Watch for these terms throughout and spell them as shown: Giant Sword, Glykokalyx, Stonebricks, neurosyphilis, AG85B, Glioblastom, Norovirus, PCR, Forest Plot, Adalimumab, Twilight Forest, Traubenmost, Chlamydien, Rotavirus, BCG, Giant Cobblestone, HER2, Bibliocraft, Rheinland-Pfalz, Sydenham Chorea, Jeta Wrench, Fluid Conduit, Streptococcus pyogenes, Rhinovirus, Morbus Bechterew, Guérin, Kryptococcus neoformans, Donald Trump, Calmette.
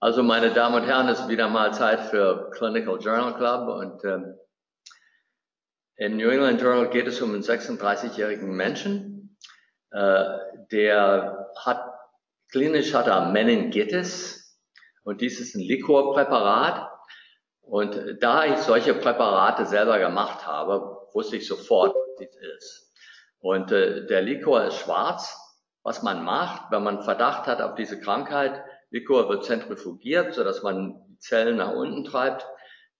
Also, meine Damen und Herren, ist wieder mal Zeit für Clinical Journal Club und im New England Journal geht es um einen 36-jährigen Menschen, der klinisch hat er Meningitis und dies ist ein Liquorpräparat und da ich solche Präparate selber gemacht habe, wusste ich sofort, was dies ist. Und der Liquor ist schwarz, was man macht, wenn man Verdacht hat auf diese Krankheit. Liquor wird zentrifugiert, sodass man die Zellen nach unten treibt.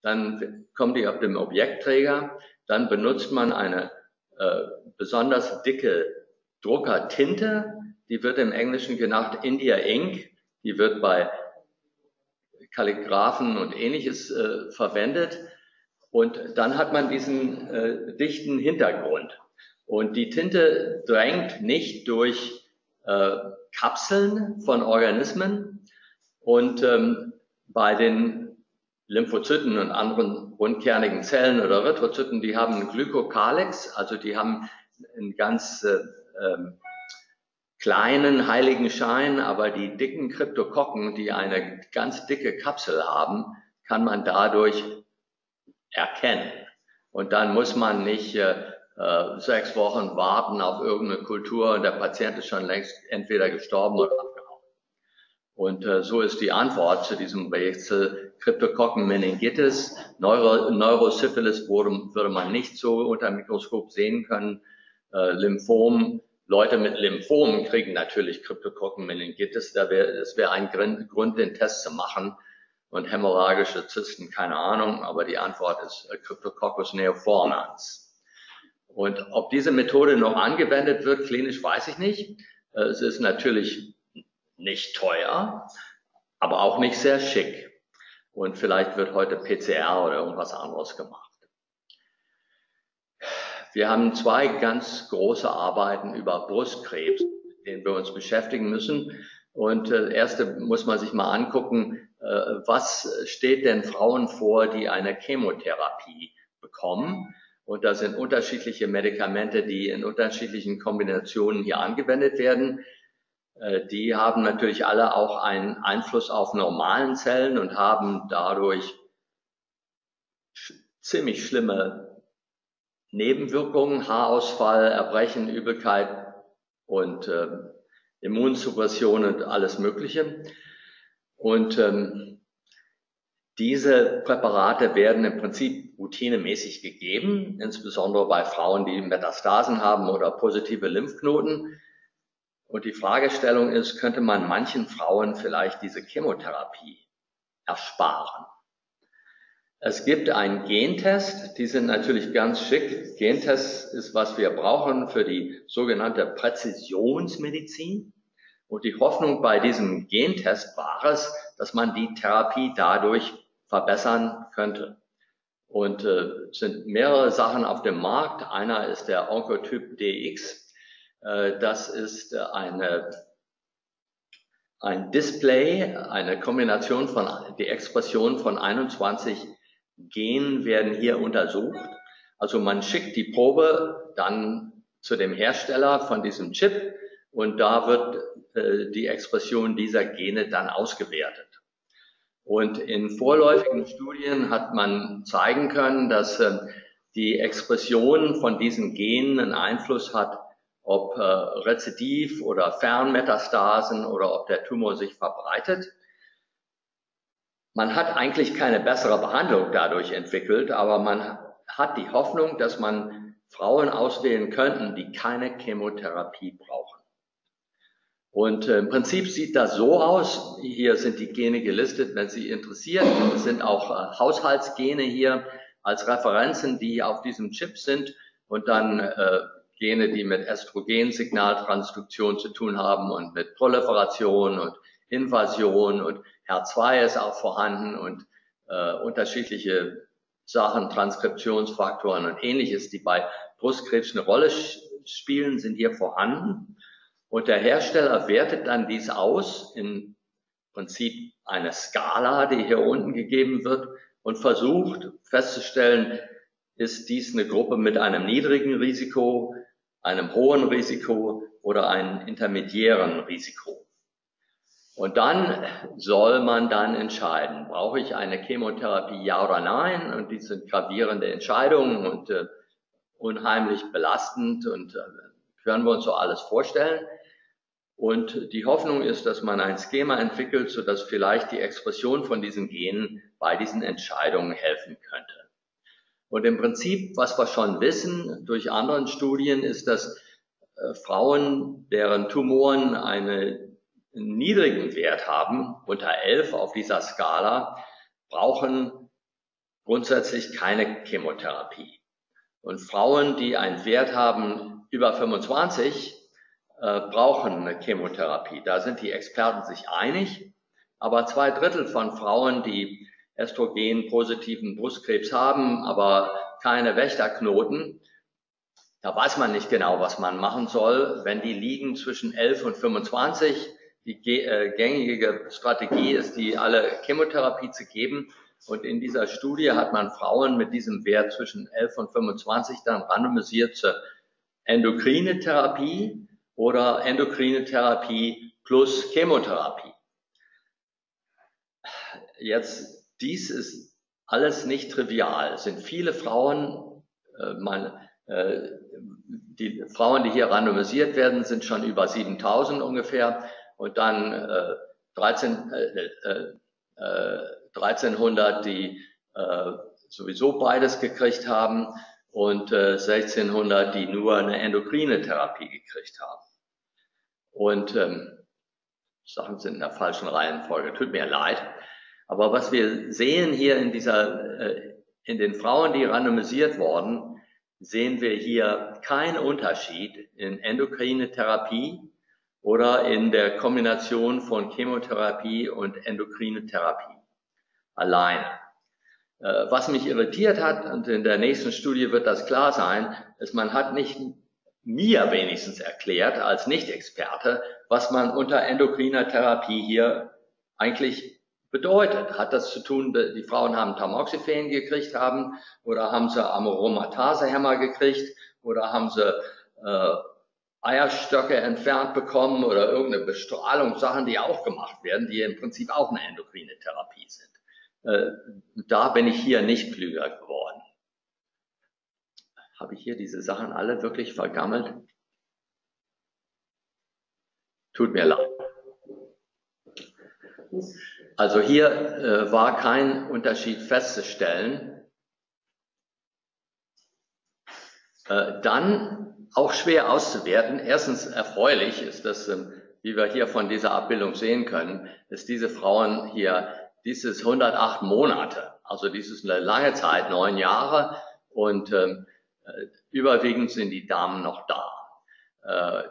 Dann kommen die auf dem Objektträger. Dann benutzt man eine besonders dicke Druckertinte. Die wird im Englischen genannt India Ink. Die wird bei Kalligraphen und Ähnliches verwendet. Und dann hat man diesen dichten Hintergrund. Und die Tinte drängt nicht durch Kapseln von Organismen und bei den Lymphozyten und anderen rundkernigen Zellen oder Erythrozyten, die haben einen Glykokalyx, also die haben einen ganz kleinen heiligen Schein, aber die dicken Kryptokokken, die eine ganz dicke Kapsel haben, kann man dadurch erkennen. Und dann muss man nicht 6 Wochen warten auf irgendeine Kultur und der Patient ist schon längst entweder gestorben oder abgehauen. Und so ist die Antwort zu diesem Rätsel Kryptokokkenmeningitis. Neurosyphilis würde man nicht so unter dem Mikroskop sehen können. Lymphom, Leute mit Lymphomen kriegen natürlich Kryptokokkenmeningitis. Das wäre ein Grund, den Test zu machen. Und hämorrhagische Zysten, keine Ahnung, aber die Antwort ist Kryptococcus neoformans. Und ob diese Methode noch angewendet wird, klinisch, weiß ich nicht. Es ist natürlich nicht teuer, aber auch nicht sehr schick. Und vielleicht wird heute PCR oder irgendwas anderes gemacht. Wir haben 2 ganz große Arbeiten über Brustkrebs, mit denen wir uns beschäftigen müssen. Und erste muss man sich mal angucken, was steht denn Frauen vor, die eine Chemotherapie bekommen? Und da sind unterschiedliche Medikamente, die in unterschiedlichen Kombinationen hier angewendet werden. Die haben natürlich alle auch einen Einfluss auf normalen Zellen und haben dadurch ziemlich schlimme Nebenwirkungen, Haarausfall, Erbrechen, Übelkeit und Immunsuppression und alles Mögliche. Und diese Präparate werden im Prinzip routinemäßig gegeben, insbesondere bei Frauen, die Metastasen haben oder positive Lymphknoten. Und die Fragestellung ist, könnte man manchen Frauen vielleicht diese Chemotherapie ersparen? Es gibt einen Gentest, die sind natürlich ganz schick. Gentest ist, was wir brauchen für die sogenannte Präzisionsmedizin. Und die Hoffnung bei diesem Gentest war es, dass man die Therapie dadurch verbessern könnte. Und sind mehrere Sachen auf dem Markt. Einer ist der Oncotype DX. Das ist ein Display, eine Kombination von, die Expression von 21 Genen werden hier untersucht. Also man schickt die Probe dann zu dem Hersteller von diesem Chip und da wird die Expression dieser Gene dann ausgewertet. Und in vorläufigen Studien hat man zeigen können, dass die Expression von diesen Genen einen Einfluss hat, ob Rezidiv oder Fernmetastasen oder ob der Tumor sich verbreitet. Man hat eigentlich keine bessere Behandlung dadurch entwickelt, aber man hat die Hoffnung, dass man Frauen auswählen könnten, die keine Chemotherapie brauchen. Und im Prinzip sieht das so aus, hier sind die Gene gelistet, wenn Sie interessiert, es sind auch Haushaltsgene hier als Referenzen, die auf diesem Chip sind und dann Gene, die mit Östrogensignaltransduktion zu tun haben und mit Proliferation und Invasion und HER2 ist auch vorhanden und unterschiedliche Sachen, Transkriptionsfaktoren und Ähnliches, die bei Brustkrebs eine Rolle spielen, sind hier vorhanden. Und der Hersteller wertet dann dies aus, im Prinzip eine Skala, die hier unten gegeben wird, und versucht festzustellen, ist dies eine Gruppe mit einem niedrigen Risiko, einem hohen Risiko oder einem intermediären Risiko. Und dann soll man dann entscheiden, brauche ich eine Chemotherapie, ja oder nein? Und dies sind gravierende Entscheidungen und unheimlich belastend und können wir uns so alles vorstellen. Und die Hoffnung ist, dass man ein Schema entwickelt, sodass vielleicht die Expression von diesen Genen bei diesen Entscheidungen helfen könnte. Und im Prinzip, was wir schon wissen durch anderen Studien, ist, dass Frauen, deren Tumoren einen niedrigen Wert haben, unter 11 auf dieser Skala, brauchen grundsätzlich keine Chemotherapie. Und Frauen, die einen Wert haben über 25, brauchen eine Chemotherapie. Da sind die Experten sich einig, aber 2 Drittel von Frauen, die estrogenpositiven Brustkrebs haben, aber keine Wächterknoten, da weiß man nicht genau, was man machen soll. Wenn die liegen zwischen 11 und 25, die gängige Strategie ist, die alle Chemotherapie zu geben. Und in dieser Studie hat man Frauen mit diesem Wert zwischen 11 und 25 dann randomisiert zur endokrine Therapie oder endokrine Therapie plus Chemotherapie. Jetzt, dies ist alles nicht trivial. Es sind viele Frauen, die Frauen, die hier randomisiert werden, sind schon über 7000 ungefähr und dann 1300, die sowieso beides gekriegt haben und 1600, die nur eine endokrine Therapie gekriegt haben. Und Sachen sind in der falschen Reihenfolge, tut mir leid. Aber was wir sehen hier in den Frauen, die randomisiert wurden, sehen wir hier keinen Unterschied in endokrine Therapie oder in der Kombination von Chemotherapie und endokrine Therapie alleine. Was mich irritiert hat, und in der nächsten Studie wird das klar sein, ist, man hat nicht mir wenigstens erklärt, als Nicht-Experte, was man unter endokriner Therapie hier eigentlich bedeutet. Hat das zu tun, die Frauen haben Tamoxifen gekriegt haben oder haben sie Aromatasehemmer gekriegt oder haben sie Eierstöcke entfernt bekommen oder irgendeine Bestrahlung, Sachen, die auch gemacht werden, die im Prinzip auch eine endokrine Therapie sind. Da bin ich hier nicht klüger geworden. Habe ich hier diese Sachen alle wirklich vergammelt? Tut mir leid. Also hier war kein Unterschied festzustellen. Dann auch schwer auszuwerten. Erstens erfreulich ist das, wie wir hier von dieser Abbildung sehen können, ist diese Frauen hier, dies ist 108 Monate. Also dies ist eine lange Zeit, 9 Jahre. Und überwiegend sind die Damen noch da.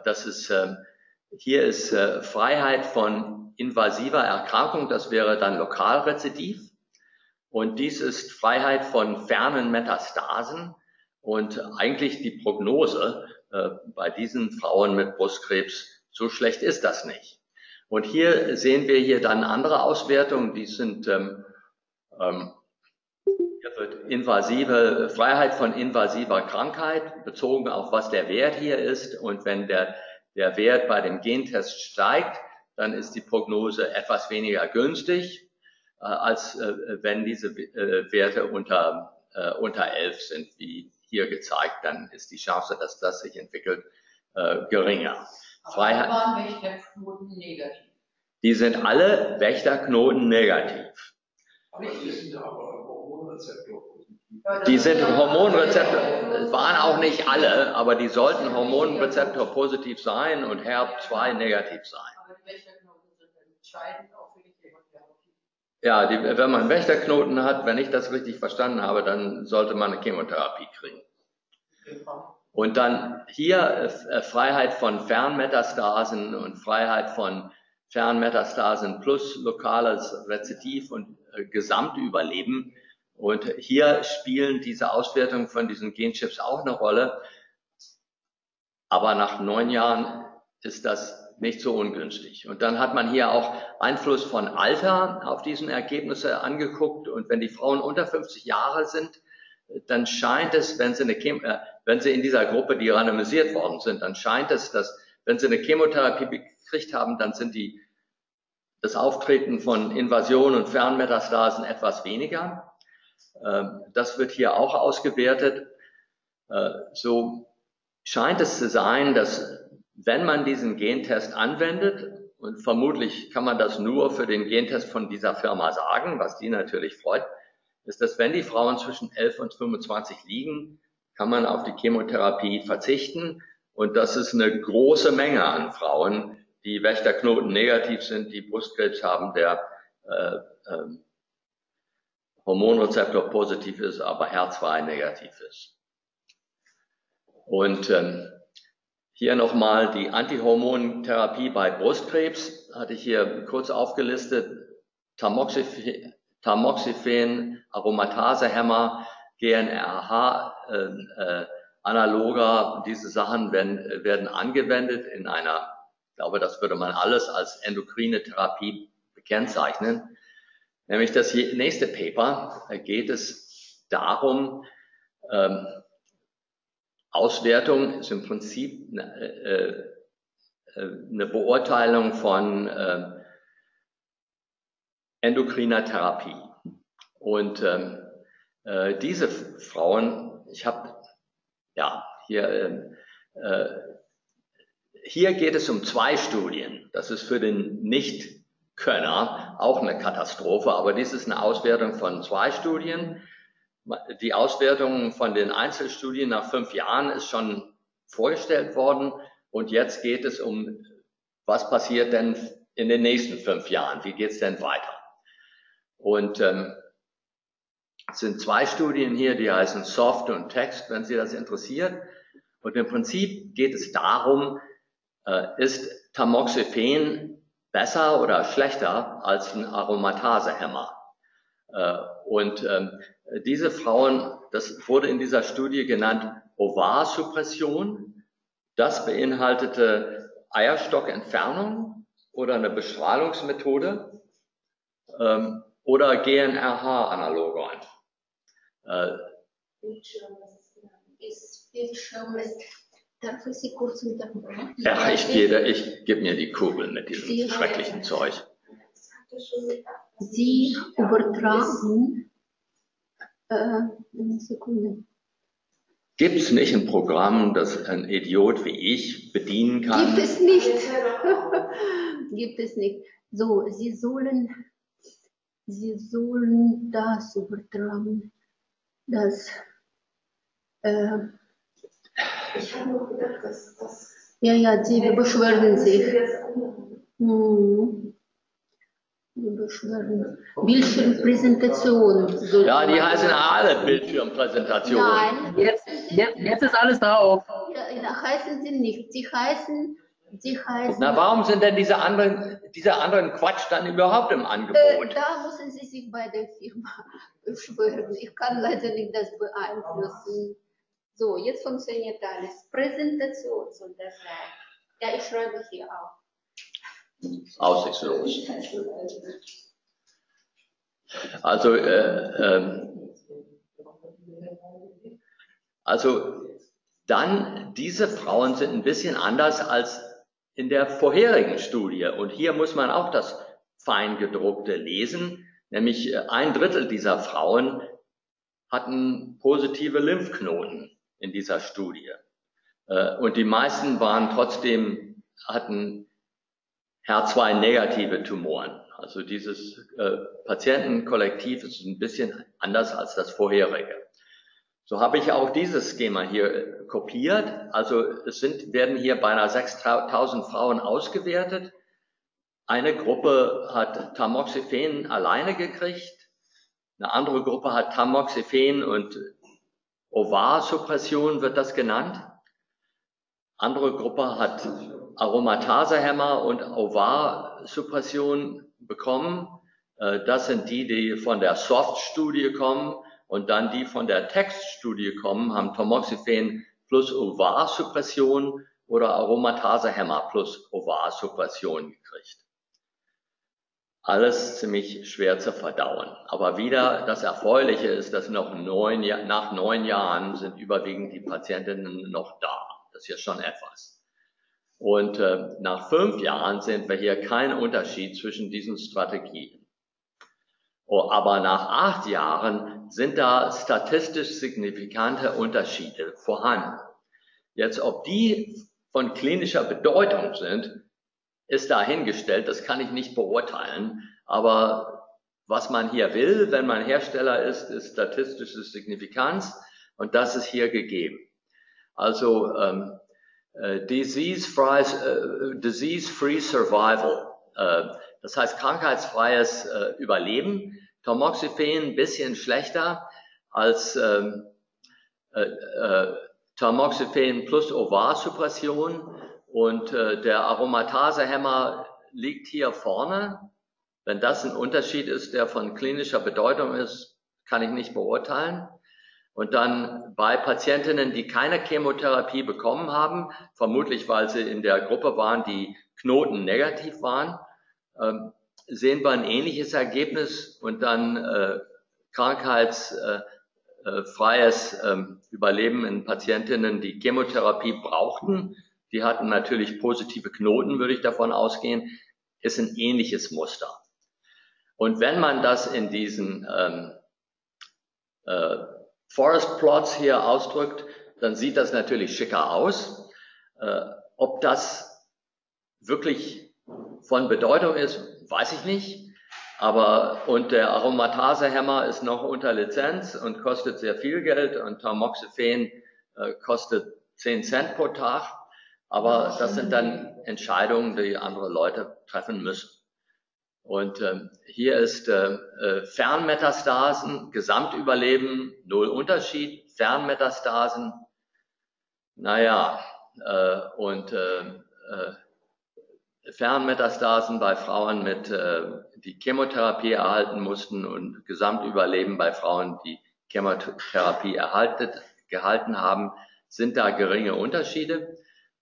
Das ist, hier ist Freiheit von invasiver Erkrankung, das wäre dann Lokalrezidiv. Und dies ist Freiheit von fernen Metastasen und eigentlich die Prognose bei diesen Frauen mit Brustkrebs, so schlecht ist das nicht. Und hier sehen wir hier dann andere Auswertungen, die sind hier wird invasive Freiheit von invasiver Krankheit bezogen auf was der Wert hier ist. Und wenn der Wert bei dem Gentest steigt, dann ist die Prognose etwas weniger günstig, als wenn diese Werte unter 11 sind, wie hier gezeigt. Dann ist die Chance, dass das sich entwickelt, geringer. Aber Freiheit, waren Wächterknoten negativ? Die sind alle Wächterknoten negativ. Aber die sind aber Hormonrezeptor positiv. Die sind Hormonrezeptor, waren auch nicht alle, aber die sollten Hormonrezeptor positiv sein und HER2 negativ sein. Wächterknoten sind entscheidend auch für die Chemotherapie. Ja, wenn man Wächterknoten hat, wenn ich das richtig verstanden habe, dann sollte man eine Chemotherapie kriegen. Und dann hier Freiheit von Fernmetastasen und Freiheit von Fernmetastasen plus lokales Rezidiv und Gesamtüberleben. Und hier spielen diese Auswertungen von diesen Genchips auch eine Rolle. Aber nach 9 Jahren ist das nicht so ungünstig. Und dann hat man hier auch Einfluss von Alter auf diesen Ergebnisse angeguckt. Und wenn die Frauen unter 50 Jahre sind, dann scheint es, wenn sie in dieser Gruppe, die randomisiert worden sind, dann scheint es, dass wenn sie eine Chemotherapie gekriegt haben, dann sind die das Auftreten von Invasionen und Fernmetastasen etwas weniger. Das wird hier auch ausgewertet. So scheint es zu sein, dass wenn man diesen Gentest anwendet, und vermutlich kann man das nur für den Gentest von dieser Firma sagen, was die natürlich freut, ist, dass wenn die Frauen zwischen 11 und 25 liegen, kann man auf die Chemotherapie verzichten. Und das ist eine große Menge an Frauen, die Wächterknoten negativ sind, die Brustkrebs haben, der Hormonrezeptor positiv ist, aber HER2 negativ ist. Und hier nochmal die Antihormontherapie bei Brustkrebs, hatte ich hier kurz aufgelistet, Tamoxifen, Aromatasehemmer, GNRH, Analoga, diese Sachen werden angewendet in einer, ich glaube, das würde man alles als endokrine Therapie kennzeichnen. Nämlich das nächste Paper geht es darum, Auswertung ist im Prinzip eine Beurteilung von endokriner Therapie. Und diese Frauen, ich habe, ja, hier geht es um 2 Studien. Das ist für den Nichtkönner auch eine Katastrophe, aber dies ist eine Auswertung von 2 Studien. Die Auswertung von den Einzelstudien nach 5 Jahren ist schon vorgestellt worden. Und jetzt geht es um, was passiert denn in den nächsten 5 Jahren? Wie geht es denn weiter? Und es sind 2 Studien hier, die heißen Soft und Text, wenn Sie das interessiert. Und im Prinzip geht es darum, ist Tamoxifen besser oder schlechter als ein Aromatasehemmer? Und diese Frauen, das wurde in dieser Studie genannt Ovarsuppression. Das beinhaltete Eierstockentfernung oder eine Bestrahlungsmethode oder GNRH-Analogon. Ja, ich gebe mir die Kugeln mit diesem schrecklichen Zeug. Sie übertragen. Eine Sekunde. Gibt es nicht ein Programm, das ein Idiot wie ich bedienen kann? Gibt es nicht. Gibt es nicht. So, Sie sollen das übertragen. Das. Ich habe nur gedacht, dass das. Ja, Sie beschweren sich. Bildschirmpräsentation. So ja, die heißen alle Bildschirmpräsentation. Nein. Jetzt ist alles drauf. Ja, heißen sie nicht. Sie heißen. Na, warum sind denn diese anderen Quatsch dann überhaupt im Angebot? Da müssen Sie sich bei der Firma beschweren. Ich kann leider nicht das beeinflussen. So, jetzt funktioniert alles. Präsentation soll das sein. Ja, ich schreibe hier auf. Aussichtslos. Also, dann, diese Frauen sind ein bisschen anders als in der vorherigen Studie. Und hier muss man auch das Feingedruckte lesen, nämlich 1/3 dieser Frauen hatten positive Lymphknoten in dieser Studie. Und die meisten waren trotzdem, hatten HER2-negative Tumoren. Also dieses Patientenkollektiv ist ein bisschen anders als das vorherige. So habe ich auch dieses Schema hier kopiert. Also es werden hier beinahe 6.000 Frauen ausgewertet. Eine Gruppe hat Tamoxifen alleine gekriegt. Eine andere Gruppe hat Tamoxifen und Ovarsuppression, wird das genannt. Andere Gruppe hat Aromatasehemmer und Ovarsuppression bekommen. Das sind die, die von der Soft-Studie kommen und dann die von der Text-Studie kommen, haben Tamoxifen plus Ovarsuppression oder Aromatasehemmer plus Ovarsuppression gekriegt. Alles ziemlich schwer zu verdauen. Aber wieder das Erfreuliche ist, dass noch nach 9 Jahren sind überwiegend die Patientinnen noch da. Das ist ja schon etwas. Und nach 5 Jahren sehen wir hier keinen Unterschied zwischen diesen Strategien. Aber nach 8 Jahren sind da statistisch signifikante Unterschiede vorhanden. Jetzt, ob die von klinischer Bedeutung sind, ist dahingestellt, das kann ich nicht beurteilen. Aber was man hier will, wenn man Hersteller ist, ist statistische Signifikanz. Und das ist hier gegeben. Also disease-free survival, das heißt krankheitsfreies Überleben. Tamoxifen ein bisschen schlechter als Tamoxifen plus Ovarsuppression, und der Aromatasehemmer liegt hier vorne. Wenn das ein Unterschied ist, der von klinischer Bedeutung ist, kann ich nicht beurteilen. Und dann bei Patientinnen, die keine Chemotherapie bekommen haben, vermutlich weil sie in der Gruppe waren, die Knoten negativ waren, sehen wir ein ähnliches Ergebnis, und dann krankheitsfreies Überleben in Patientinnen, die Chemotherapie brauchten. Die hatten natürlich positive Knoten, würde ich davon ausgehen, ist ein ähnliches Muster. Und wenn man das in diesen Forest Plots hier ausdrückt, dann sieht das natürlich schicker aus. Ob das wirklich von Bedeutung ist, weiß ich nicht. Aber, und der Aromatasehemmer ist noch unter Lizenz und kostet sehr viel Geld, und Tamoxifen kostet 10 Cent pro Tag. Aber das sind dann Entscheidungen, die andere Leute treffen müssen. Und hier ist Fernmetastasen, Gesamtüberleben, 0 Unterschied, Fernmetastasen. Naja, Fernmetastasen bei Frauen, die Chemotherapie erhalten mussten, und Gesamtüberleben bei Frauen, die Chemotherapie gehalten haben, sind da geringe Unterschiede.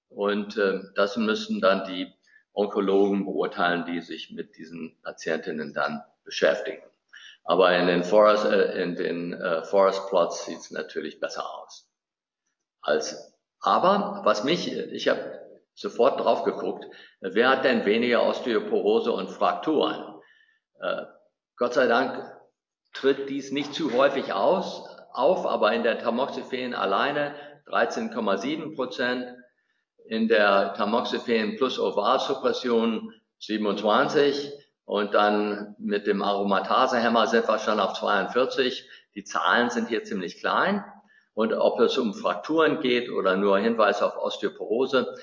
Und das müssen dann die Onkologen beurteilen, die sich mit diesen Patientinnen dann beschäftigen. Aber in den Forest Plots sieht es natürlich besser aus. Aber was ich habe sofort drauf geguckt, wer hat denn weniger Osteoporose und Frakturen? Gott sei Dank tritt dies nicht zu häufig auf, aber in der Tamoxifen alleine 13,7%. In der Tamoxifen plus Ovalsuppression 27, und dann mit dem Aromatasehemmer sind wir schon auf 42. Die Zahlen sind hier ziemlich klein, und ob es um Frakturen geht oder nur Hinweis auf Osteoporose,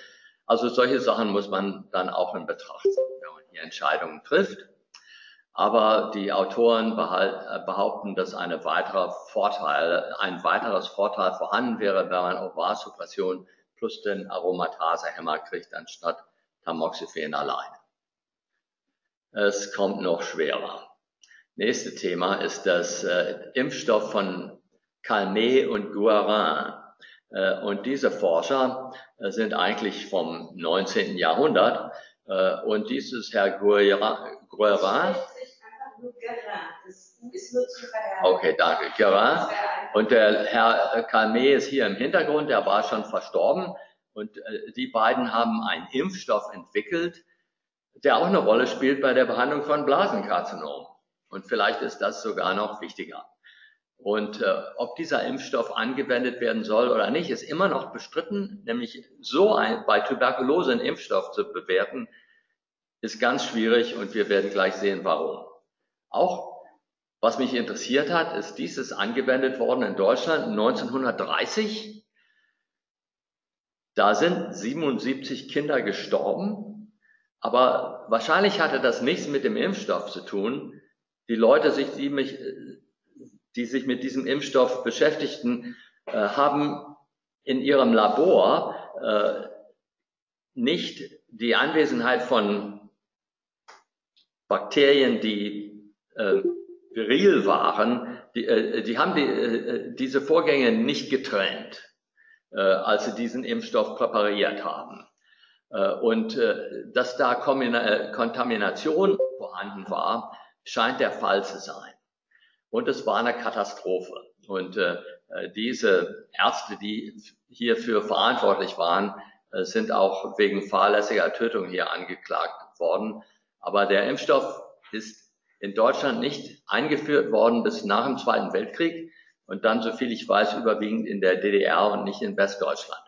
also solche Sachen muss man dann auch in Betracht ziehen, wenn man hier Entscheidungen trifft. Aber die Autoren behaupten, dass ein weiteres Vorteil vorhanden wäre, wenn man Ovalsuppression plus den Aromatasehemmer kriegt anstatt Tamoxifen alleine. Es kommt noch schwerer. Nächstes Thema ist das Impfstoff von Calmette und Guérin. Und diese Forscher sind eigentlich vom 19. Jahrhundert. Und dieses Herr Guérin. Okay, danke. Guérin. Und der Herr Calmette ist hier im Hintergrund, der war schon verstorben. Und die beiden haben einen Impfstoff entwickelt, der auch eine Rolle spielt bei der Behandlung von Blasenkarzinomen. Und vielleicht ist das sogar noch wichtiger. Und ob dieser Impfstoff angewendet werden soll oder nicht, ist immer noch bestritten. Nämlich bei Tuberkulose einen Impfstoff zu bewerten, ist ganz schwierig, und wir werden gleich sehen, warum. Auch was mich interessiert hat, ist, dies ist angewendet worden in Deutschland 1930. Da sind 77 Kinder gestorben, aber wahrscheinlich hatte das nichts mit dem Impfstoff zu tun. Die Leute, die sich mit diesem Impfstoff beschäftigten, haben in ihrem Labor nicht die Anwesenheit von Bakterien, die viril waren, die haben diese Vorgänge nicht getrennt, als sie diesen Impfstoff präpariert haben. Dass da Kontamination vorhanden war, scheint der Fall zu sein. Und es war eine Katastrophe. Und diese Ärzte, die hierfür verantwortlich waren, sind auch wegen fahrlässiger Tötung hier angeklagt worden. Aber der Impfstoff ist in Deutschland nicht eingeführt worden bis nach dem Zweiten Weltkrieg und dann, soviel ich weiß, überwiegend in der DDR und nicht in Westdeutschland.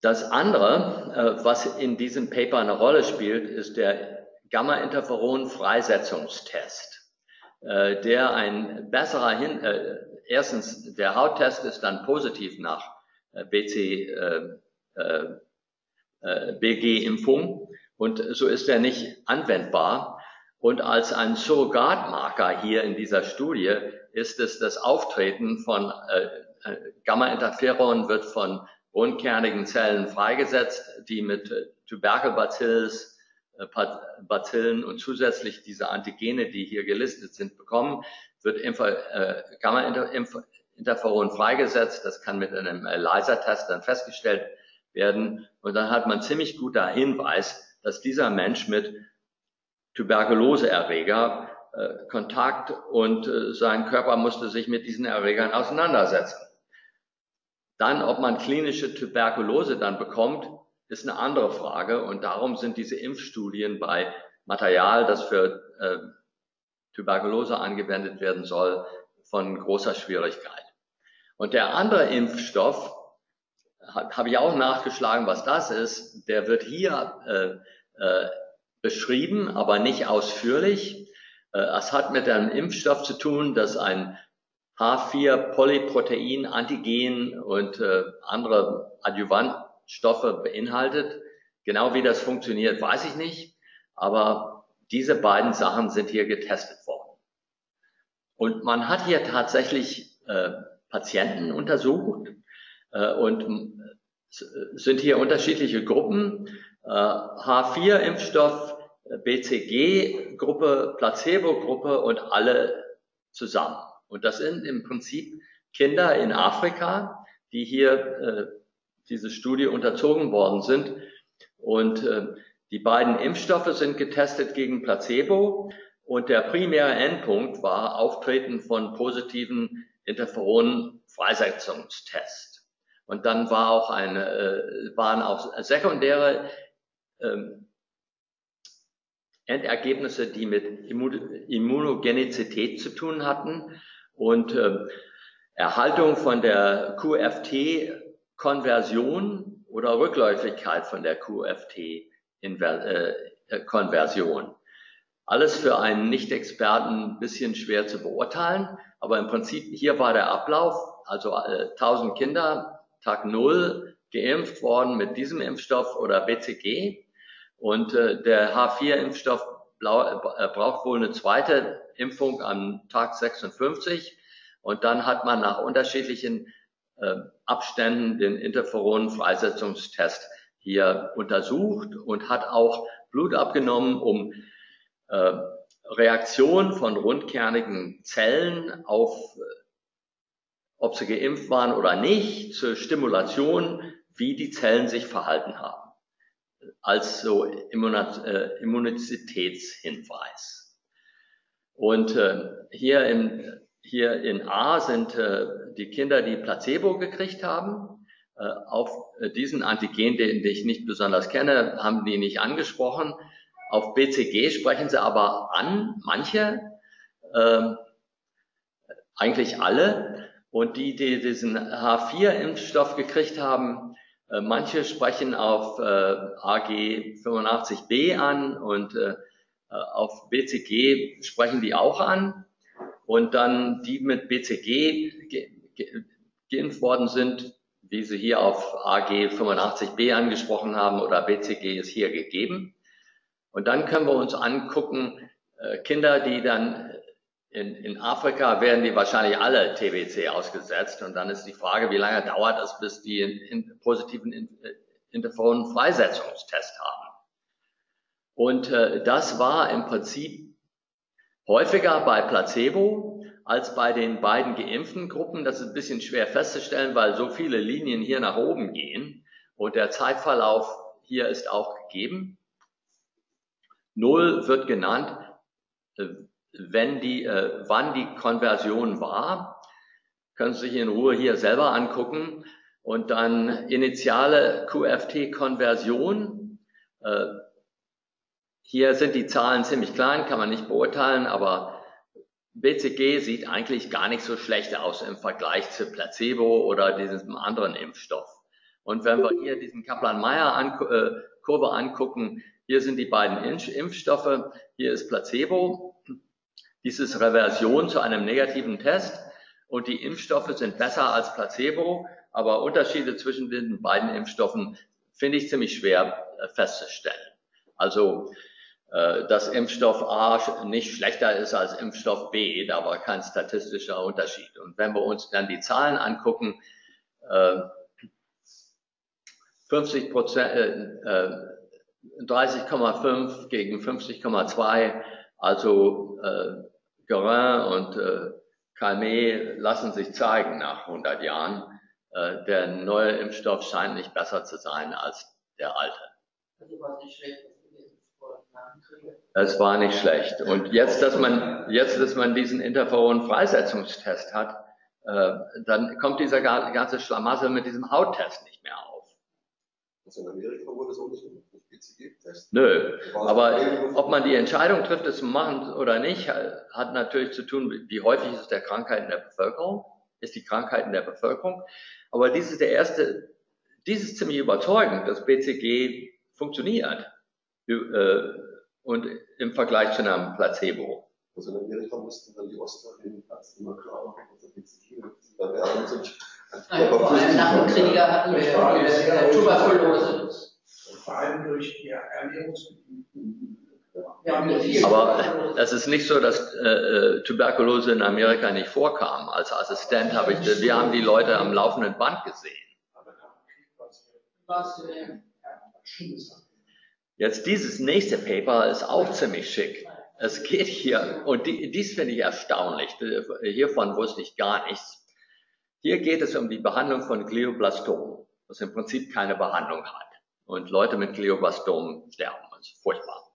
Das andere, was in diesem Paper eine Rolle spielt, ist der Gamma-Interferon-Freisetzungstest, der ein besserer erstens, der Hauttest ist dann positiv nach BG-Impfung und so ist er nicht anwendbar. Und als ein Surrogatmarker hier in dieser Studie ist es das Auftreten von Gamma-Interferon wird von rundkernigen Zellen freigesetzt, die mit Tuberkelbacilles, Bazillen und zusätzlich diese Antigene, die hier gelistet sind, bekommen, wird Gamma-Interferon freigesetzt. Das kann mit einem ELISA-Test dann festgestellt werden. Und dann hat man ziemlich guter Hinweis, dass dieser Mensch mit Tuberkuloseerreger Kontakt und sein Körper musste sich mit diesen Erregern auseinandersetzen. Dann, ob man klinische Tuberkulose dann bekommt, ist eine andere Frage und darum sind diese Impfstudien bei Material, das für Tuberkulose angewendet werden soll, von großer Schwierigkeit. Und der andere Impfstoff, habe ich auch nachgeschlagen, was das ist, der wird hier beschrieben, aber nicht ausführlich. Es hat mit einem Impfstoff zu tun, das ein H4-Polyprotein, Antigen und andere Adjuvantstoffe beinhaltet. Genau wie das funktioniert, weiß ich nicht, aber diese beiden Sachen sind hier getestet worden. Und man hat hier tatsächlich Patienten untersucht und sind hier unterschiedliche Gruppen, H4-Impfstoff, BCG-Gruppe, Placebo-Gruppe und alle zusammen. Und das sind im Prinzip Kinder in Afrika, die hier diese Studie unterzogen worden sind. Und die beiden Impfstoffe sind getestet gegen Placebo. Und der primäre Endpunkt war Auftreten von positiven Interferon-Freisetzungstest. Und dann war auch waren auch sekundäre Endergebnisse, die mit Immunogenizität zu tun hatten. Und Erhaltung von der QFT-Konversion oder Rückläufigkeit von der QFT-Konversion. Alles für einen Nicht-Experten ein bisschen schwer zu beurteilen, aber im Prinzip hier war der Ablauf, also 1000 Kinder, Tag 0, geimpft worden mit diesem Impfstoff oder BCG. Und der H4-Impfstoff braucht wohl eine zweite Impfung am Tag 56 und dann hat man nach unterschiedlichen Abständen den Interferon-Freisetzungstest hier untersucht und hat auch Blut abgenommen, um Reaktionen von rundkernigen Zellen auf, ob sie geimpft waren oder nicht, zur Stimulation, wie die Zellen sich verhalten haben. Als so Immunitätshinweis. Und hier in A sind die Kinder, die Placebo gekriegt haben. Auf diesen Antigen, den ich nicht besonders kenne, haben die nicht angesprochen. Auf BCG sprechen sie aber an, manche, eigentlich alle. Und die, die diesen H4-Impfstoff gekriegt haben, manche sprechen auf AG85B an und auf BCG sprechen die auch an. Und dann die mit BCG geimpft worden sind, wie sie hier auf AG85B angesprochen haben oder BCG ist hier gegeben. Und dann können wir uns angucken, Kinder, die dann in Afrika werden die wahrscheinlich alle TBC ausgesetzt und dann ist die Frage, wie lange dauert es, bis die einen positiven Interferon-Freisetzungstest haben. Und das war im Prinzip häufiger bei Placebo als bei den beiden geimpften Gruppen. Das ist ein bisschen schwer festzustellen, weil so viele Linien hier nach oben gehen und der Zeitverlauf hier ist auch gegeben. 0 wird genannt, wann die Konversion war, können Sie sich in Ruhe hier selber angucken. und dann initiale QFT-Konversion. Hier sind die Zahlen ziemlich klein, kann man nicht beurteilen, aber BCG sieht eigentlich gar nicht so schlecht aus im Vergleich zu Placebo oder diesem anderen Impfstoff. Und wenn wir hier diesen Kaplan-Meier-Kurve angucken, hier sind die beiden Impfstoffe, hier ist Placebo, dies ist Reversion zu einem negativen Test und die Impfstoffe sind besser als Placebo, aber Unterschiede zwischen den beiden Impfstoffen finde ich ziemlich schwer festzustellen. Also, dass Impfstoff A nicht schlechter ist als Impfstoff B, da war kein statistischer Unterschied. Und wenn wir uns dann die Zahlen angucken, 30,5 gegen 50,2, also Guérin und Calmette lassen sich zeigen nach 100 Jahren. Der neue Impfstoff scheint nicht besser zu sein als der alte. Es war nicht schlecht. Und jetzt, dass man diesen Interferon-Freisetzungstest hat, dann kommt dieser ganze Schlamassel mit diesem Hauttest nicht mehr auf. Also in Amerika wurde das auch nicht mit BCG getestet? Nö, aber ob man die Entscheidung trifft, es zu machen oder nicht, hat natürlich zu tun, wie häufig ist der Krankheit in der Bevölkerung, ist die Krankheit in der Bevölkerung. Aber dies ist der erste, dies ist ziemlich überzeugend, dass BCG funktioniert. Und im Vergleich zu einem Placebo. Also in Amerika mussten dann die Osteuropäer immer klar machen, dass die BCG da werden sind. Vor allem nach dem Krieger hatten wir Tuberkulose. Vor allem durch die Ernährungsbedingungen. Aber es ist nicht so, dass Tuberkulose in Amerika nicht vorkam. Als Assistent habe ich, wir haben die Leute am laufenden Band gesehen. Aber nach dem Krieg war es. Jetzt dieses nächste Paper ist auch ziemlich schick. Es geht hier, und dies finde ich erstaunlich, hiervon wusste ich gar nichts. Hier geht es um die Behandlung von Glioblastomen, was im Prinzip keine Behandlung hat. Und Leute mit Glioblastomen sterben, das ist furchtbar.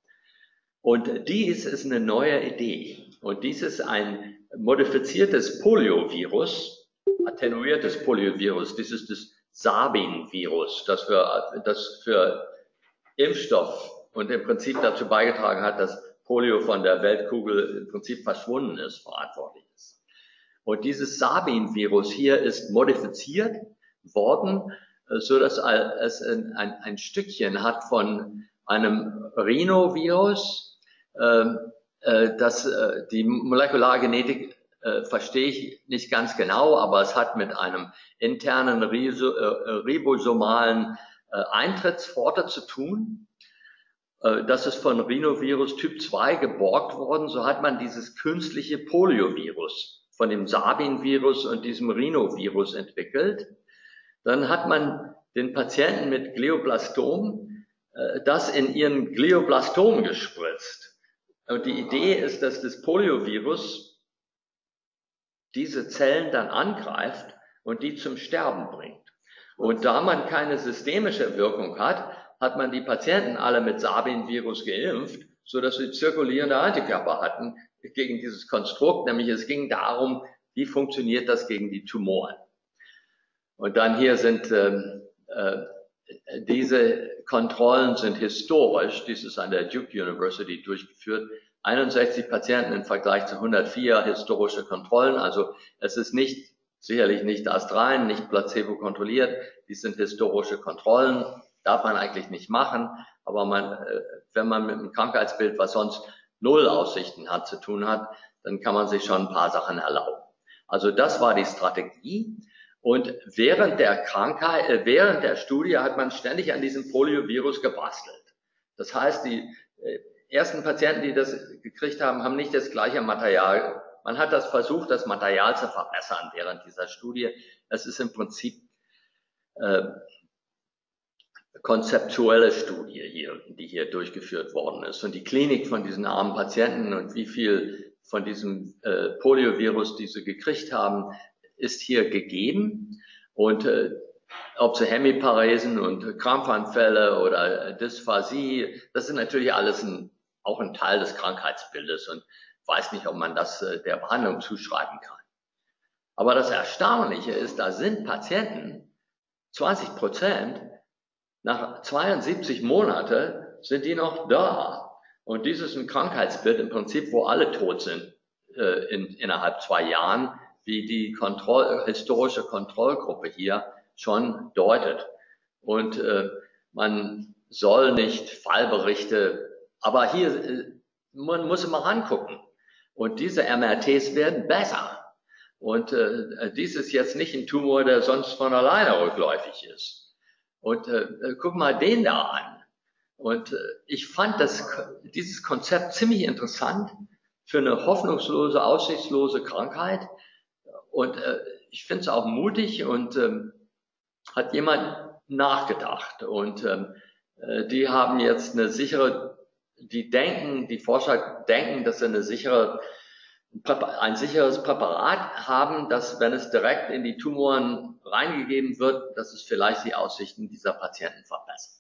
Und dies ist eine neue Idee. Und dies ist ein modifiziertes Poliovirus, attenuiertes Poliovirus. Dies ist das Sabin-Virus, das für Impfstoff und im Prinzip dazu beigetragen hat, dass Polio von der Weltkugel im Prinzip verschwunden ist, verantwortlich ist. Und dieses Sabin-Virus hier ist modifiziert worden, so dass es ein Stückchen hat von einem Rhinovirus, das die Molekulargenetik verstehe ich nicht ganz genau, aber es hat mit einem internen ribosomalen Eintrittspforte zu tun. Das ist von Rhinovirus Typ 2 geborgt worden. So hat man dieses künstliche Poliovirus von dem Sabin-Virus und diesem Rhinovirus entwickelt. Dann hat man den Patienten mit Glioblastom das in ihren Glioblastom gespritzt. Und die Idee ist, dass das Poliovirus diese Zellen dann angreift und die zum Sterben bringt. Und da man keine systemische Wirkung hat, hat man die Patienten alle mit Sabin-Virus geimpft, so dass sie zirkulierende Antikörper hatten gegen dieses Konstrukt. Nämlich es ging darum, wie funktioniert das gegen die Tumoren. Und dann hier sind diese Kontrollen sind historisch. Dies ist an der Duke University durchgeführt. 61 Patienten im Vergleich zu 104 historische Kontrollen. Also es ist nicht sicherlich nicht Astralen, nicht Placebo kontrolliert. Dies sind historische Kontrollen, darf man eigentlich nicht machen. Aber man, wenn man mit einem Krankheitsbild, was sonst null Aussichten hat, zu tun hat, dann kann man sich schon ein paar Sachen erlauben. Also das war die Strategie. Und während der Krankheit, während der Studie hat man ständig an diesem Poliovirus gebastelt. Das heißt, die ersten Patienten, die das gekriegt haben, haben nicht das gleiche Material. Man hat das versucht, das Material zu verbessern während dieser Studie. Es ist im Prinzip konzeptuelle Studie hier, die hier durchgeführt worden ist. Und die Klinik von diesen armen Patienten und wie viel von diesem Poliovirus, die sie gekriegt haben, ist hier gegeben. Und ob sie Hemiparesen und Krampfanfälle oder Dysphasie, das sind natürlich alles auch ein Teil des Krankheitsbildes. Und weiß nicht, ob man das der Behandlung zuschreiben kann. Aber das Erstaunliche ist, da sind Patienten, 20%, nach 72 Monaten sind die noch da. Und dies ist ein Krankheitsbild im Prinzip, wo alle tot sind innerhalb 2 Jahren, wie die historische Kontrollgruppe hier schon deutet. Und man soll nicht Fallberichte, aber hier, man muss immer angucken. Und diese MRTs werden besser. Und dies ist jetzt nicht ein Tumor, der sonst von alleine rückläufig ist. Und guck mal den da an. Und ich fand dieses Konzept ziemlich interessant für eine hoffnungslose, aussichtslose Krankheit. Und ich finde es auch mutig und hat jemand nachgedacht. Und die haben jetzt eine sichere, die Forscher denken, dass sie ein sicheres Präparat haben, dass, wenn es direkt in die Tumoren reingegeben wird, dass es vielleicht die Aussichten dieser Patienten verbessert.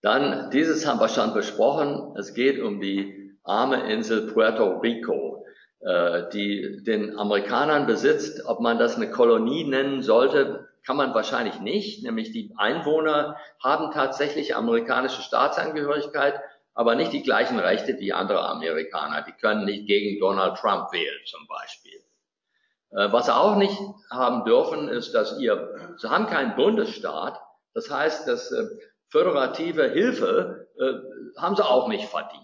Dann, dieses haben wir schon besprochen, es geht um die arme Insel Puerto Rico, die den Amerikanern besitzt. Ob man das eine Kolonie nennen sollte, kann man wahrscheinlich nicht, nämlich die Einwohner haben tatsächlich amerikanische Staatsangehörigkeit, aber nicht die gleichen Rechte, die andere Amerikaner. Die können nicht gegen Donald Trump wählen, zum Beispiel. Was sie auch nicht haben dürfen, ist, sie haben keinen Bundesstaat. Das heißt, dass föderative Hilfe haben sie auch nicht verdient.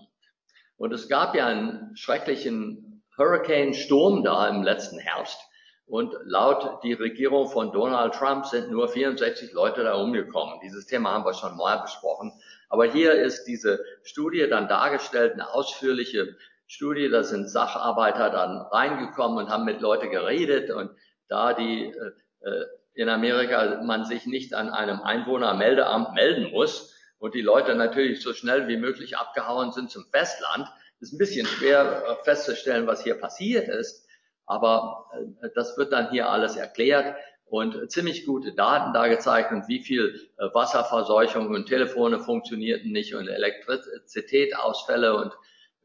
Und es gab ja einen schrecklichen Hurricane-Sturm da im letzten Herbst. Und laut die Regierung von Donald Trump sind nur 64 Leute da umgekommen. Dieses Thema haben wir schon mal besprochen. Aber hier ist diese Studie dann dargestellt, eine ausführliche Studie, da sind Sacharbeiter dann reingekommen und haben mit Leuten geredet. Und da in Amerika man sich nicht an einem Einwohnermeldeamt melden muss und die Leute natürlich so schnell wie möglich abgehauen sind zum Festland, ist ein bisschen schwer festzustellen, was hier passiert ist. Aber das wird dann hier alles erklärt und ziemlich gute Daten da gezeigt und wie viel Wasserverseuchung und Telefone funktionierten nicht und Elektrizitätsausfälle und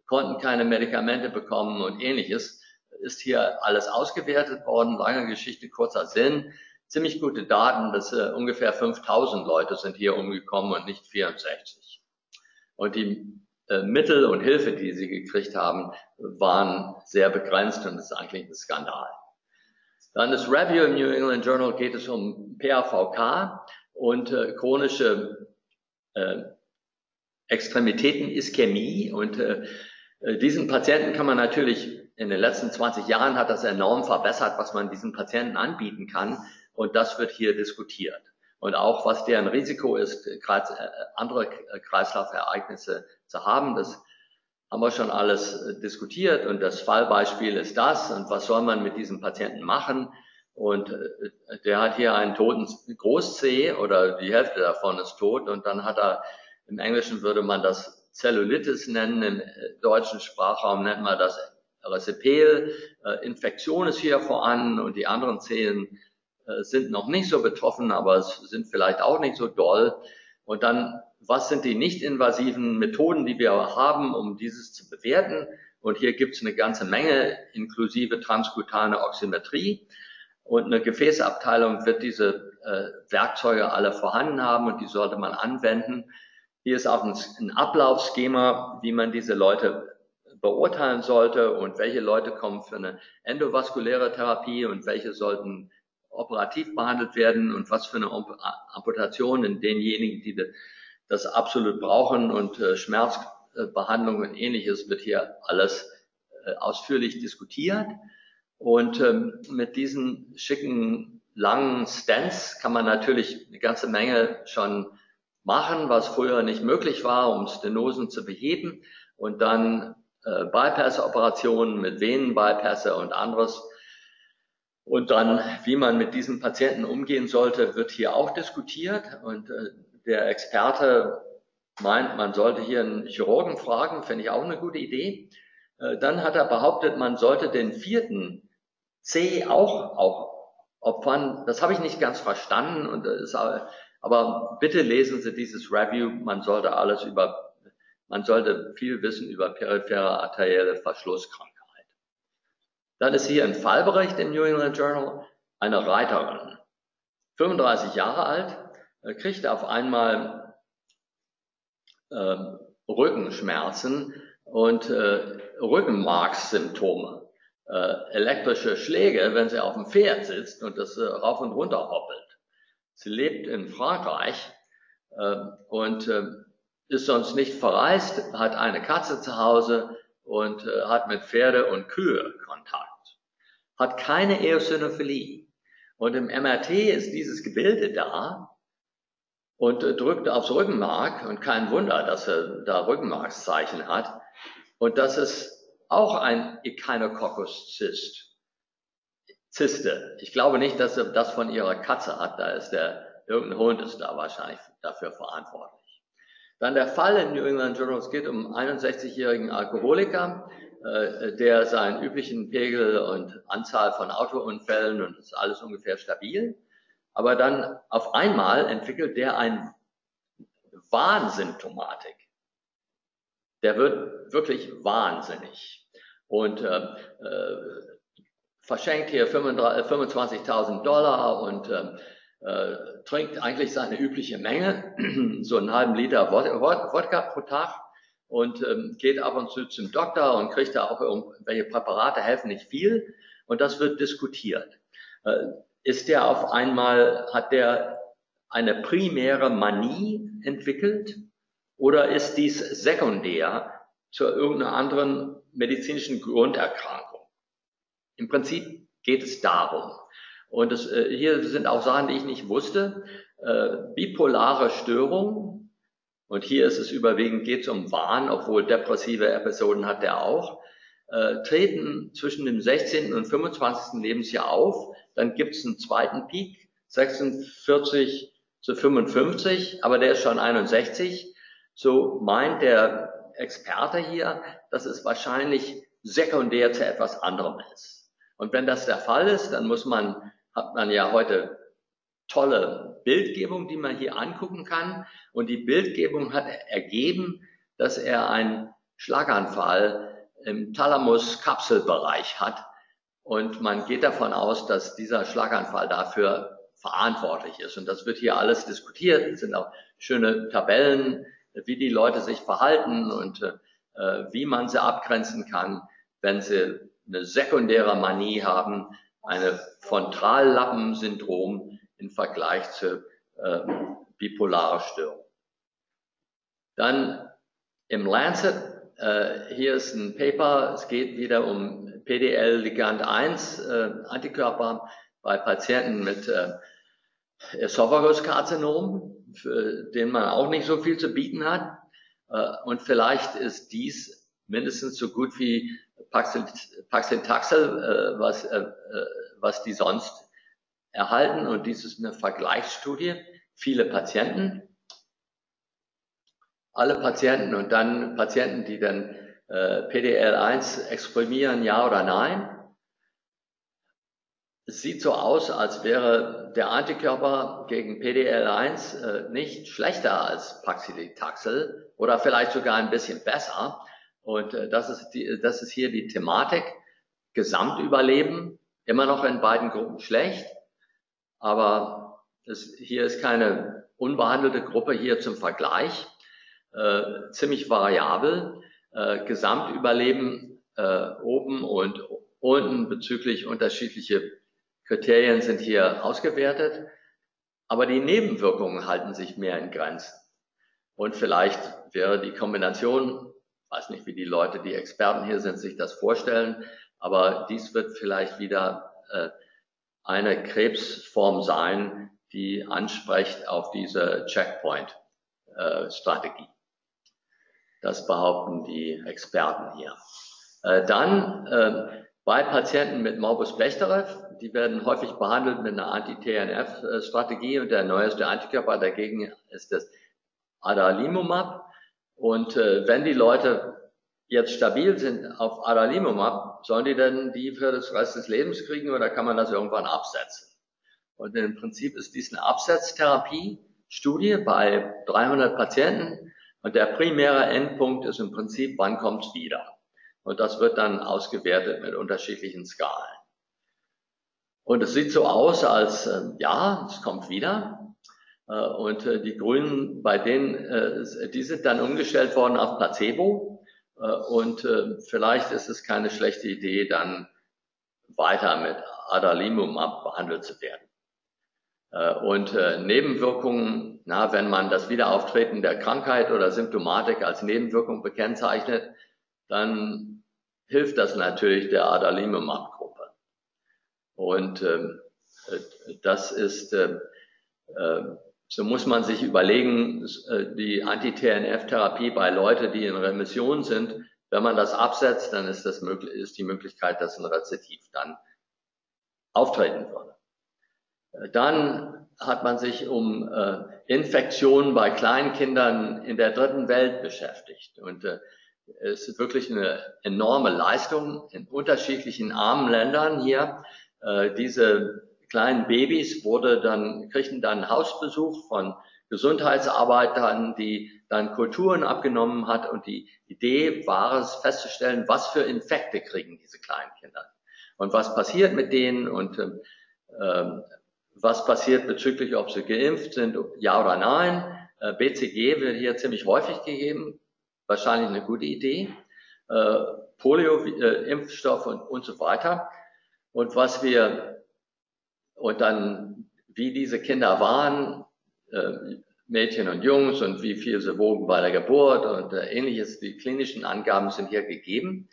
konnten keine Medikamente bekommen und ähnliches. Ist hier alles ausgewertet worden, lange Geschichte, kurzer Sinn. Ziemlich gute Daten, dass ungefähr 5000 Leute sind hier umgekommen und nicht 64. Und die Mittel und Hilfe, die sie gekriegt haben, waren sehr begrenzt und ist eigentlich ein Skandal. Dann das Review im New England Journal, geht es um PAVK und chronische Extremitäten-Ischämie. Und diesen Patienten kann man natürlich, in den letzten 20 Jahren hat das enorm verbessert, was man diesen Patienten anbieten kann. Und das wird hier diskutiert. Und auch, was deren Risiko ist, andere Kreislaufereignisse zu haben, das haben wir schon alles diskutiert. Und das Fallbeispiel ist das. Und was soll man mit diesem Patienten machen? Und der hat hier einen toten Groß-C oder die Hälfte davon ist tot. Und dann hat er, im Englischen würde man das Cellulitis nennen, im deutschen Sprachraum nennt man das Rezepel. Infektion ist hier voran und die anderen Zellen sind noch nicht so betroffen, aber es sind vielleicht auch nicht so doll. Und dann, was sind die nicht-invasiven Methoden, die wir haben, um dieses zu bewerten? Und hier gibt es eine ganze Menge, inklusive transkutane Oximetrie. Und eine Gefäßabteilung wird diese Werkzeuge alle vorhanden haben und die sollte man anwenden. Hier ist auch ein Ablaufschema, wie man diese Leute beurteilen sollte und welche Leute kommen für eine endovaskuläre Therapie und welche sollten operativ behandelt werden und was für eine Amputation in denjenigen, die das absolut brauchen, und Schmerzbehandlung und ähnliches wird hier alles ausführlich diskutiert. Und mit diesen schicken, langen Stents kann man natürlich eine ganze Menge schon machen, was früher nicht möglich war, um Stenosen zu beheben. Und dann Bypass-Operationen mit Venenbypässe und anderes. Und dann, wie man mit diesen Patienten umgehen sollte, wird hier auch diskutiert. Und der Experte meint, man sollte hier einen Chirurgen fragen, finde ich auch eine gute Idee. Dann hat er behauptet, man sollte den 4. C auch opfern. Das habe ich nicht ganz verstanden. Und aber bitte lesen Sie dieses Review. Man sollte viel wissen über periphere arterielle Verschlusskrankheit. Dann ist hier ein Fallbericht im New England Journal, eine Reiterin. 35 Jahre alt, kriegte auf einmal Rückenschmerzen und Rückenmarkssymptome. Elektrische Schläge, wenn sie auf dem Pferd sitzt und das rauf und runter hoppelt. Sie lebt in Frankreich und ist sonst nicht verreist, hat eine Katze zu Hause und hat mit Pferde und Kühe Kontakt. Hat keine Eosinophilie. Und im MRT ist dieses Gebilde da und drückt aufs Rückenmark. Und kein Wunder, dass er da Rückenmarkszeichen hat. Und das ist auch ein Echinococcus-Zyste. Ich glaube nicht, dass er das von ihrer Katze hat. Da ist irgendein Hund ist da wahrscheinlich dafür verantwortlich. Dann der Fall in New England Journal. Es geht um einen 61-jährigen Alkoholiker, der seinen üblichen Pegel und Anzahl von Autounfällen und ist alles ungefähr stabil. Aber dann auf einmal entwickelt der eine Wahnsymptomatik. Der wird wirklich wahnsinnig und verschenkt hier $25.000 und trinkt eigentlich seine übliche Menge, so einen halben Liter Wodka pro Tag und geht ab und zu zum Doktor und kriegt da auch irgendwelche Präparate, helfen nicht viel und das wird diskutiert. Ist der auf einmal, hat der eine primäre Manie entwickelt? Oder ist dies sekundär zu irgendeiner anderen medizinischen Grunderkrankung? Im Prinzip geht es darum. Und hier sind auch Sachen, die ich nicht wusste. Bipolare Störung. Und hier ist es überwiegend, geht es um Wahn, obwohl depressive Episoden hat er auch. Treten zwischen dem 16. und 25. Lebensjahr auf. Dann gibt es einen zweiten Peak, 46 zu 55. Aber der ist schon 61. So meint der Experte hier, dass es wahrscheinlich sekundär zu etwas anderem ist. Und wenn das der Fall ist, dann hat man ja heute tolle Bildgebung, die man hier angucken kann. Und die Bildgebung hat ergeben, dass er einen Schlaganfall im Thalamus-Kapselbereich hat. Und man geht davon aus, dass dieser Schlaganfall dafür verantwortlich ist. Und das wird hier alles diskutiert. Es sind auch schöne Tabellen, wie die Leute sich verhalten und wie man sie abgrenzen kann, wenn sie eine sekundäre Manie haben, eine Frontrallappensyndrom im Vergleich zu bipolarer Störung. Dann im Lancet, hier ist ein Paper, es geht wieder um PD-L-Ligand-1 Antikörper bei Patienten mit Esophagus-Karzinom, für den man auch nicht so viel zu bieten hat. Und vielleicht ist dies mindestens so gut wie Paxil-Taxel, was die sonst erhalten. Und dies ist eine Vergleichsstudie. Viele Patienten. Alle Patienten und dann Patienten, die dann PD-L1 exprimieren, ja oder nein. Es sieht so aus, als wäre der Antikörper gegen PD-L1 nicht schlechter als Paclitaxel oder vielleicht sogar ein bisschen besser. Und das ist hier die Thematik. Gesamtüberleben, immer noch in beiden Gruppen schlecht. Aber hier ist keine unbehandelte Gruppe hier zum Vergleich. Ziemlich variabel. Gesamtüberleben oben und unten bezüglich unterschiedliche Kriterien sind hier ausgewertet, aber die Nebenwirkungen halten sich mehr in Grenzen. Und vielleicht wäre die Kombination, ich weiß nicht, wie die Leute, die Experten hier sind, sich das vorstellen, aber dies wird vielleicht wieder eine Krebsform sein, die anspricht auf diese Checkpoint-Strategie. Das behaupten die Experten hier. Dann bei Patienten mit Morbus Bechterew, die werden häufig behandelt mit einer Anti-TNF-Strategie und der neueste Antikörper dagegen ist das Adalimumab. Und wenn die Leute jetzt stabil sind auf Adalimumab, sollen die denn die für das Rest des Lebens kriegen oder kann man das irgendwann absetzen? Und im Prinzip ist dies eine Absetztherapie-Studie bei 300 Patienten und der primäre Endpunkt ist im Prinzip, wann kommt es wieder? Und das wird dann ausgewertet mit unterschiedlichen Skalen. Und es sieht so aus, als ja, es kommt wieder. Und die Grünen, bei denen, die sind dann umgestellt worden auf Placebo. Und vielleicht ist es keine schlechte Idee, dann weiter mit Adalimumab behandelt zu werden. Und Nebenwirkungen, na, wenn man das Wiederauftreten der Krankheit oder Symptomatik als Nebenwirkung bekennzeichnet, dann hilft das natürlich der Adalimumab-Gruppe. Und das ist, so muss man sich überlegen, die Anti-TNF-Therapie bei Leuten, die in Remission sind, wenn man das absetzt, dann ist das möglich, ist die Möglichkeit, dass ein Rezidiv dann auftreten würde. Dann hat man sich um Infektionen bei Kleinkindern in der dritten Welt beschäftigt. Und es ist wirklich eine enorme Leistung in unterschiedlichen armen Ländern hier. Diese kleinen Babys kriegten dann Hausbesuch von Gesundheitsarbeitern, die dann Kulturen abgenommen hat. Und die Idee war es, festzustellen, was für Infekte kriegen diese kleinen Kinder und was passiert mit denen und was passiert bezüglich, ob sie geimpft sind, ja oder nein. BCG wird hier ziemlich häufig gegeben, wahrscheinlich eine gute Idee. Polio-Impfstoff und so weiter. Und was wir, und dann, wie diese Kinder waren, Mädchen und Jungs und wie viel sie wogen bei der Geburt und ähnliches, die klinischen Angaben sind hier gegeben.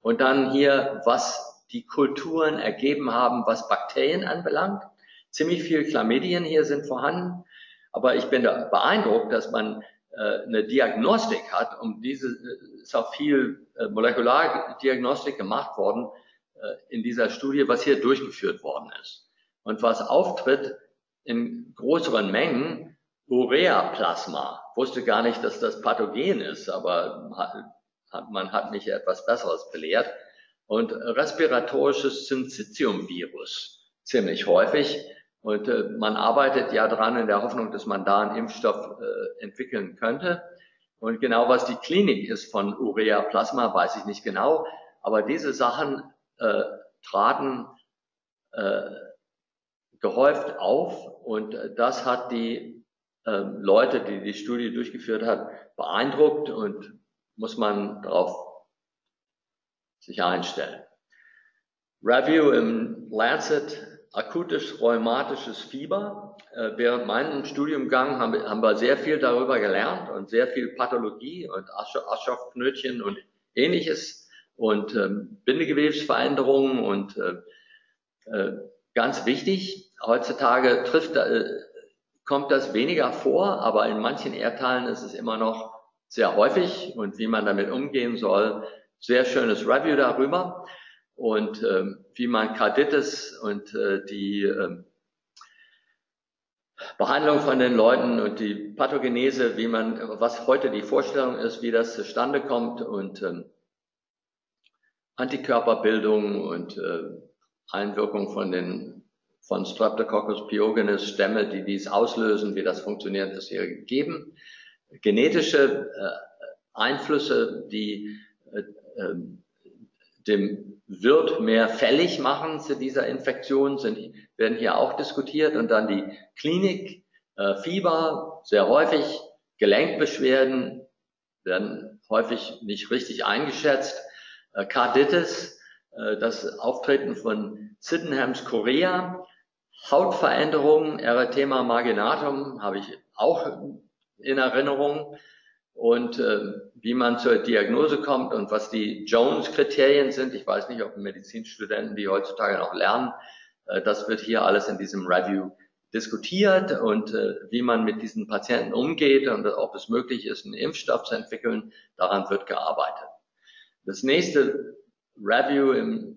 Und dann hier, was die Kulturen ergeben haben, was Bakterien anbelangt. Ziemlich viel Chlamydien hier sind vorhanden. Aber ich bin da beeindruckt, dass man eine Diagnostik hat, um diese, ist auch viel Molekulardiagnostik gemacht worden in dieser Studie, was hier durchgeführt worden ist. Und was auftritt in größeren Mengen, Ureaplasma. Wusste gar nicht, dass das pathogen ist, aber man hat mich etwas Besseres belehrt. Und respiratorisches Syncytium-Virus ziemlich häufig. Und man arbeitet ja dran in der Hoffnung, dass man da einen Impfstoff entwickeln könnte. Und genau was die Klinik ist von Ureaplasma, weiß ich nicht genau. Aber diese Sachen traten gehäuft auf. Und das hat die Leute, die die Studie durchgeführt hat, beeindruckt und muss man darauf sich einstellen. Review im Lancet, akutes rheumatisches Fieber. Während meinem Studiumgang haben wir sehr viel darüber gelernt und sehr viel Pathologie und Aschoffknötchen und ähnliches und Bindegewebsveränderungen und ganz wichtig, heutzutage kommt das weniger vor, aber in manchen Erdteilen ist es immer noch sehr häufig und wie man damit umgehen soll. Sehr schönes Review darüber und wie man Karditis und die Behandlung von den Leuten und die Pathogenese, wie man, was heute die Vorstellung ist, wie das zustande kommt und Antikörperbildung und Einwirkung von Streptococcus pyogenes, Stämme, die dies auslösen, wie das funktioniert, ist hier gegeben. Genetische Einflüsse, die dem Wirt mehr fällig machen zu dieser Infektion, werden hier auch diskutiert. Und dann die Klinik, Fieber, sehr häufig, Gelenkbeschwerden, werden häufig nicht richtig eingeschätzt, Karditis, das Auftreten von Sydenham Chorea, Hautveränderungen, Erythema marginatum, habe ich auch in Erinnerung. Und wie man zur Diagnose kommt und was die Jones-Kriterien sind. Ich weiß nicht, ob Medizinstudenten, die heutzutage noch lernen, das wird hier alles in diesem Review diskutiert und wie man mit diesen Patienten umgeht und ob es möglich ist, einen Impfstoff zu entwickeln, daran wird gearbeitet. Das nächste Review im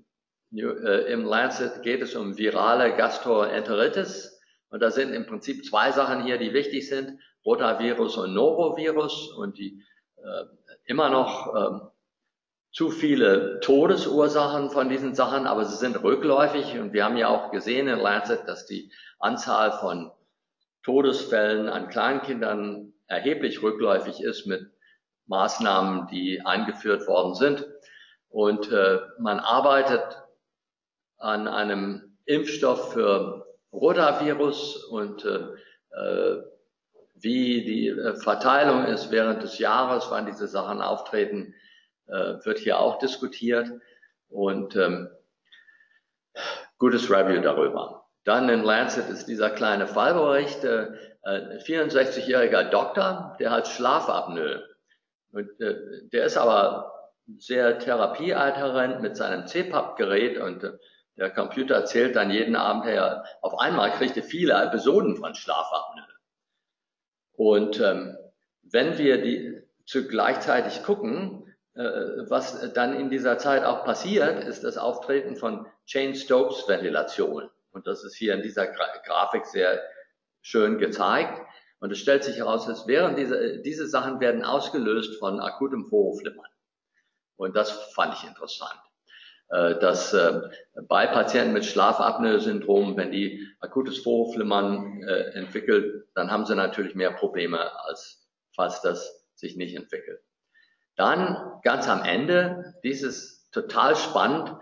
Lancet geht es um virale Gastroenteritis. Und da sind im Prinzip zwei Sachen hier, die wichtig sind. Rotavirus und Norovirus und die immer noch zu viele Todesursachen von diesen Sachen, aber sie sind rückläufig und wir haben ja auch gesehen in Lancet, dass die Anzahl von Todesfällen an Kleinkindern erheblich rückläufig ist mit Maßnahmen, die eingeführt worden sind und man arbeitet an einem Impfstoff für Rotavirus und wie die Verteilung ist während des Jahres, wann diese Sachen auftreten, wird hier auch diskutiert. Und gutes Review darüber. Dann in Lancet ist dieser kleine Fallbericht. 64-jähriger Doktor, der hat Schlafapnoe. Und der ist aber sehr therapieadherent mit seinem CPAP-Gerät und der Computer zählt dann jeden Abend her. Auf einmal kriegt er viele Episoden von Schlafapnoe. Und wenn wir die gleichzeitig gucken, was dann in dieser Zeit auch passiert, ist das Auftreten von Chain-Stokes-Ventilation. Und das ist hier in dieser Grafik sehr schön gezeigt. Und es stellt sich heraus, dass während diese Sachen werden ausgelöst von akutem Vorhofflimmern. Und das fand ich interessant. Dass bei Patienten mit Schlafapnoe-Syndrom, wenn die akutes Vorhofflimmern entwickelt, dann haben sie natürlich mehr Probleme, als falls das sich nicht entwickelt. Dann ganz am Ende, dieses total spannend,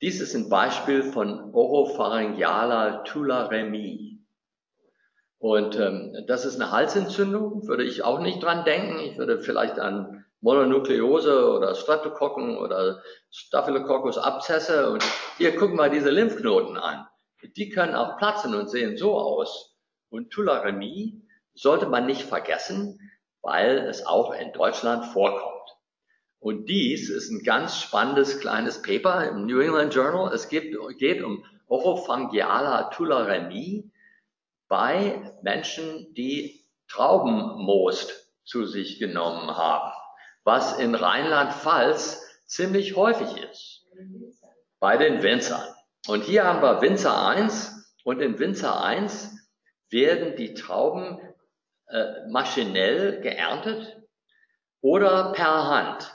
dies ist ein Beispiel von oropharyngealer Tularemie. Und das ist eine Halsentzündung, würde ich auch nicht dran denken. Ich würde vielleicht an Mononukleose oder Streptokokken oder Staphylococcus-Abszesse. Und hier gucken wir diese Lymphknoten an. Die können auch platzen und sehen so aus. Und Tularemie sollte man nicht vergessen, weil es auch in Deutschland vorkommt. Und dies ist ein ganz spannendes kleines Paper im New England Journal. Es geht um oropharyngeale Tularemie bei Menschen, die Traubenmost zu sich genommen haben, was in Rheinland-Pfalz ziemlich häufig ist, bei den Winzern. Und hier haben wir Winzer 1 und in Winzer 1 werden die Trauben maschinell geerntet oder per Hand.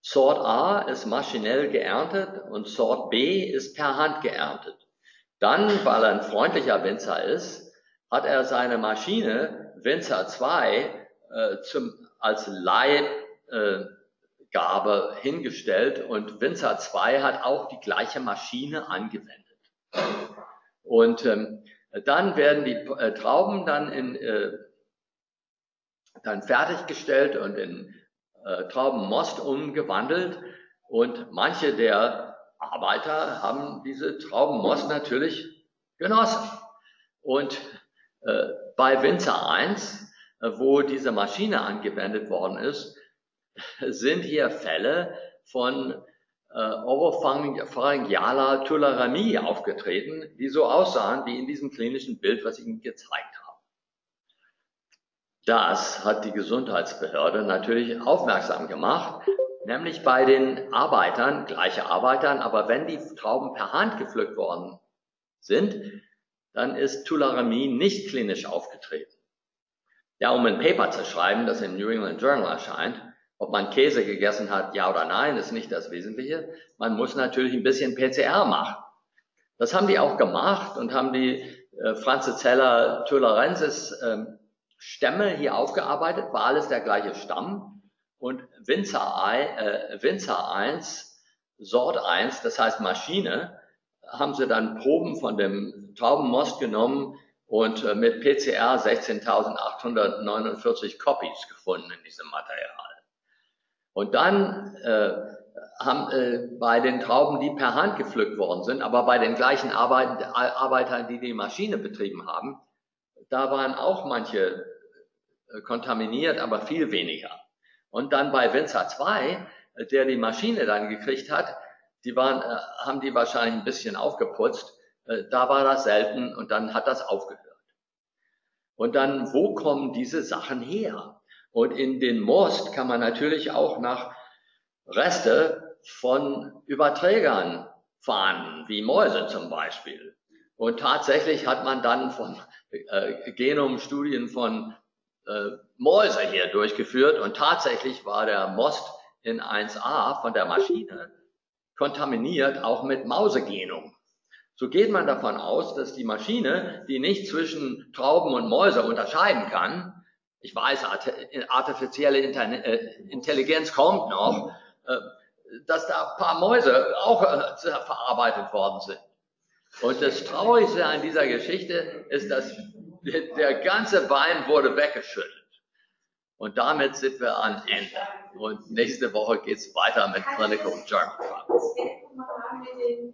Sort A ist maschinell geerntet und Sort B ist per Hand geerntet. Dann, weil er ein freundlicher Winzer ist, hat er seine Maschine Winzer 2 als Leihgabe hingestellt und Winzer 2 hat auch die gleiche Maschine angewendet. Und dann werden die Trauben dann dann fertiggestellt und in Traubenmost umgewandelt und manche der Arbeiter haben diese Traubenmost natürlich genossen. Und bei Winzer 1, wo diese Maschine angewendet worden ist, sind hier Fälle von oropharyngealer Tularemie aufgetreten, die so aussahen wie in diesem klinischen Bild, was ich Ihnen gezeigt habe. Das hat die Gesundheitsbehörde natürlich aufmerksam gemacht, nämlich bei den Arbeitern, gleiche Arbeitern, aber wenn die Trauben per Hand gepflückt worden sind, dann ist Tularemie nicht klinisch aufgetreten. Ja, um ein Paper zu schreiben, das im New England Journal erscheint, ob man Käse gegessen hat, ja oder nein, ist nicht das Wesentliche. Man muss natürlich ein bisschen PCR machen. Das haben die auch gemacht und haben die Franzicella tularensis Stämme hier aufgearbeitet, war alles der gleiche Stamm und Winzer 1, Sort 1, das heißt Maschine, haben sie dann Proben von dem Traubenmost genommen und mit PCR 16.849 Copies gefunden in diesem Material. Und dann haben bei den Trauben, die per Hand gepflückt worden sind, aber bei den gleichen Arbeitern, die die Maschine betrieben haben, da waren auch manche kontaminiert, aber viel weniger. Und dann bei Winzer 2, der die Maschine dann gekriegt hat, haben die wahrscheinlich ein bisschen aufgeputzt. Da war das selten und dann hat das aufgehört. Und dann, wo kommen diese Sachen her? Und in den Most kann man natürlich auch nach Reste von Überträgern fahnden, wie Mäuse zum Beispiel. Und tatsächlich hat man dann von Genomstudien von Mäuse hier durchgeführt und tatsächlich war der Most in 1a von der Maschine kontaminiert, auch mit Mausegenom. So geht man davon aus, dass die Maschine, die nicht zwischen Trauben und Mäuse unterscheiden kann, ich weiß, artifizielle Intelligenz kommt noch, dass da ein paar Mäuse auch verarbeitet worden sind. Und das Traurigste an dieser Geschichte ist, dass der ganze Wein wurde weggeschüttet. Und damit sind wir am Ende. Und nächste Woche geht es weiter mit Clinical Germ Trials.